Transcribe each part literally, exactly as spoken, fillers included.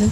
Паузы.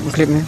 проблемы.